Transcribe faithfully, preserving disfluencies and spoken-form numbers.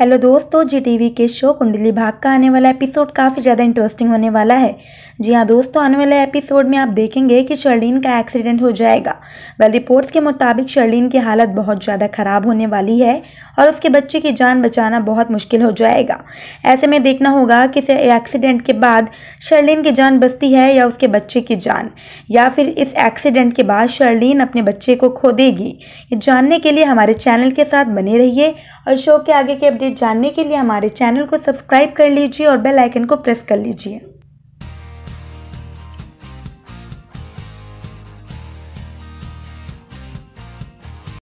Hello दोस्तों, जी TV के show Kundali Bhagya का आने वाला एपिसोड काफ़ी ज़्यादा इंटरेस्टिंग होने वाला है। जी हाँ दोस्तों, आने वाले एपिसोड में आप देखेंगे कि शर्लिन का एक्सीडेंट हो जाएगा। वेल, रिपोर्ट्स के मुताबिक शर्लिन की हालत बहुत ज़्यादा ख़राब होने वाली है और उसके बच्चे की जान बचाना बहुत मुश्किल हो जाएगा। ऐसे में देखना होगा कि एक्सीडेंट के बाद शर्लिन की जान बचती है या उसके बच्चे की जान, या फिर इस एक्सीडेंट के बाद शर्लिन अपने बच्चे को खो देगी। ये जानने के लिए हमारे चैनल के साथ बने रहिए और शो के आगे के अपडेट जानने के लिए हमारे चैनल को सब्सक्राइब कर लीजिए और बेल आइकन को प्रेस कर लीजिए।